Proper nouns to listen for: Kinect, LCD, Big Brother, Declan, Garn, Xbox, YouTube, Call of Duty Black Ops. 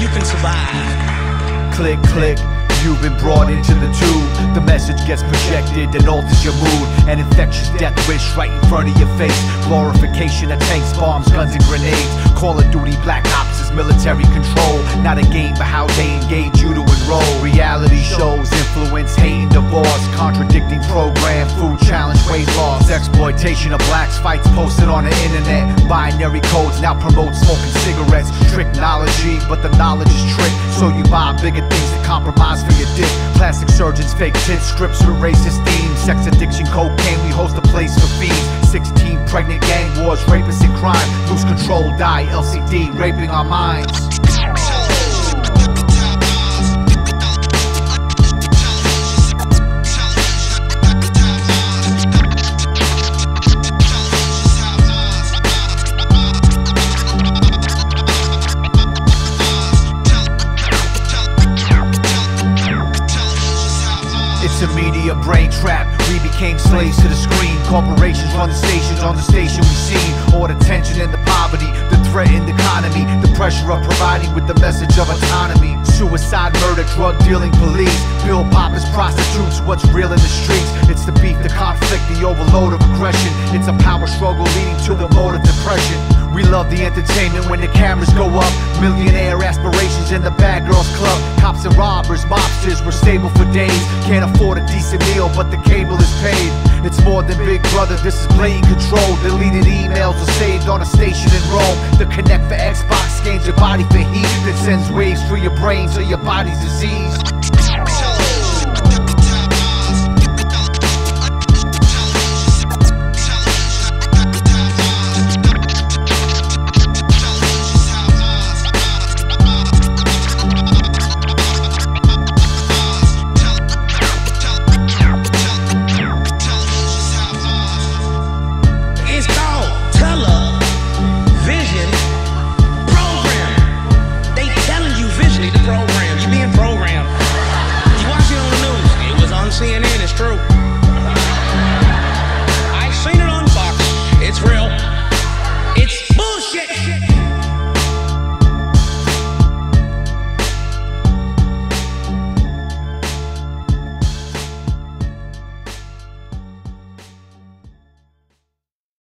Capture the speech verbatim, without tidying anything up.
you can survive. Click, click. You've been brought into the tube. The message gets projected and alters your mood. An infectious death wish right in front of your face. Glorification of tanks, bombs, guns, and grenades. Call of Duty Black Ops is military control. Not a game, but how they engage you to enroll. Reality shows, influence, hate, and divorce. Contradicting program, food challenge, weight loss. Exploitation of blacks, fights posted on the internet. Binary codes now promote smoking cigarettes. Tricknology, but the knowledge is trick. So you buy bigger things to compromise for your dick. Plastic surgeons, fake tits, strips with racist themes. Sex addiction, cocaine, we host a place for fiends. Sixteen pregnant gang wars, rapists and crime. Lose control, die, L C D, raping our minds. It's a media brain trap. We became slaves to the screen. Corporations run the stations, on the station we seen. All the tension and the poverty, the threatened economy, the pressure of providing with the message of autonomy. Suicide, murder, drug dealing, police, pill poppers, prostitutes, what's real in the streets. It's the beef, the conflict, the overload of aggression. It's a power struggle leading to the mode of depression. We love the entertainment when the cameras go up. Millionaire aspirations in the bad girls club. Cops and robbers, mobsters, we're stable for days. Can't afford a decent meal, but the cable is paid. It's more than Big Brother, this is blatant control. Deleted emails are saved on a station in Rome. The Kinect for Xbox scans your body for heat. That sends waves through your brain so your body's diseased.